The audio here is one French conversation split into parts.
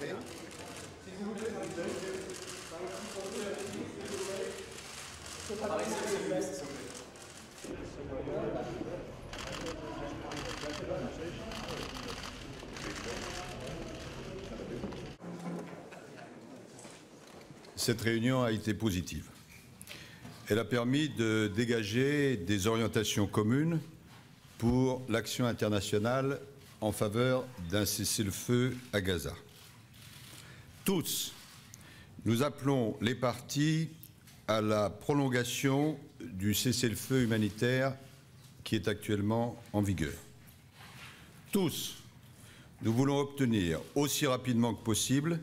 Mais, si vous voulez, dans les deux, par exemple, pour vous, cette réunion a été positive. Elle a permis de dégager des orientations communes pour l'action internationale en faveur d'un cessez-le-feu à Gaza. Tous, nous appelons les parties à la prolongation du cessez-le-feu humanitaire qui est actuellement en vigueur. Tous, nous voulons obtenir aussi rapidement que possible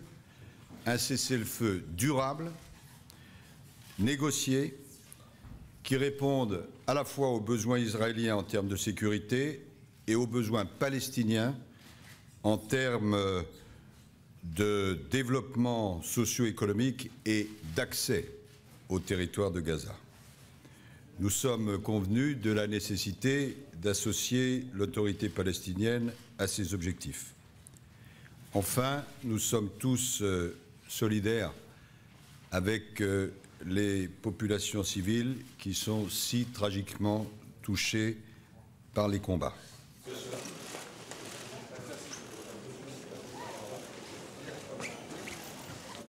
un cessez-le-feu durable, négocié, qui réponde à la fois aux besoins israéliens en termes de sécurité et aux besoins palestiniens en termes de développement socio-économique et d'accès au territoire de Gaza. Nous sommes convenus de la nécessité d'associer l'autorité palestinienne à ces objectifs. Enfin, nous sommes tous solidaires avec les populations civiles qui sont si tragiquement touchées par les combats.